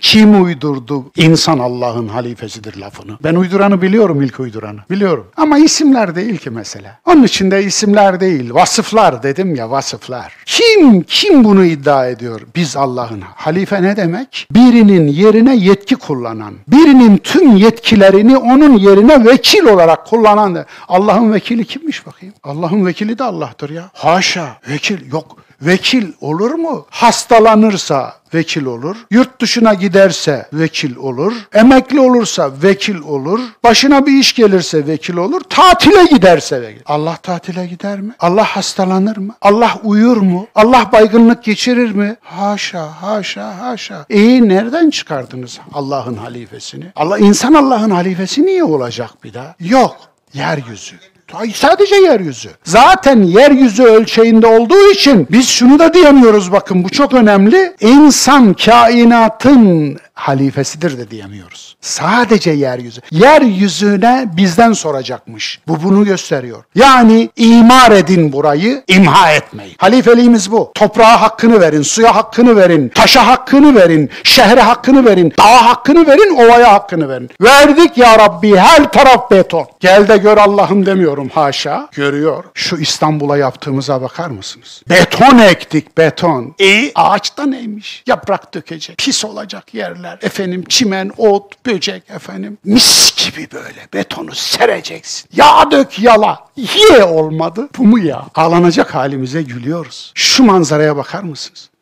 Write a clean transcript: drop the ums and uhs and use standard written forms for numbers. Kim uydurdu insan Allah'ın halifesidir lafını? Ben uyduranı biliyorum, ilk uyduranı. Biliyorum. Ama isimler değil ki mesele. Onun için de isimler değil, vasıflar dedim ya, vasıflar. Kim bunu iddia ediyor? Biz Allah'ın. Halife ne demek? Birinin yerine yetki kullanan, birinin tüm yetkilerini onun yerine vekil olarak kullanan. Allah'ın vekili kimmiş bakayım? Allah'ın vekili de Allah'tır ya. Haşa, vekil yok. Vekil olur mu? Hastalanırsa vekil olur. Yurt dışına giderse vekil olur. Emekli olursa vekil olur. Başına bir iş gelirse vekil olur. Tatile giderse vekil. Allah tatile gider mi? Allah hastalanır mı? Allah uyur mu? Allah baygınlık geçirir mi? Haşa, haşa, haşa. Nereden çıkardınız Allah'ın halifesini? İnsan Allah'ın halifesi niye olacak bir daha? Yok. Yeryüzü. Sadece yeryüzü. Zaten yeryüzü ölçeğinde olduğu için biz şunu da diyemiyoruz, bakın bu çok önemli. İnsan kainatın halifesidir de diyemiyoruz. Sadece yeryüzü. Yeryüzüne bizden soracakmış. Bu bunu gösteriyor. Yani imar edin burayı, imha etmeyin. Halifeliğimiz bu. Toprağa hakkını verin, suya hakkını verin, taşa hakkını verin, şehre hakkını verin, dağa hakkını verin, ovaya hakkını verin. Verdik ya Rabbi, her taraf beton. Gel de gör Allah'ım demiyorum, haşa. Görüyor. Şu İstanbul'a yaptığımıza bakar mısınız? Beton ektik, beton. Ağaçta neymiş? Yaprak dökecek, pis olacak yerler. Efendim çimen, ot, böcek efendim. Mis gibi böyle betonu sereceksin. Yağ dök yala. Ye olmadı. Bu mu ya? Ağlanacak halimize gülüyoruz. Şu manzaraya bakar mısınız?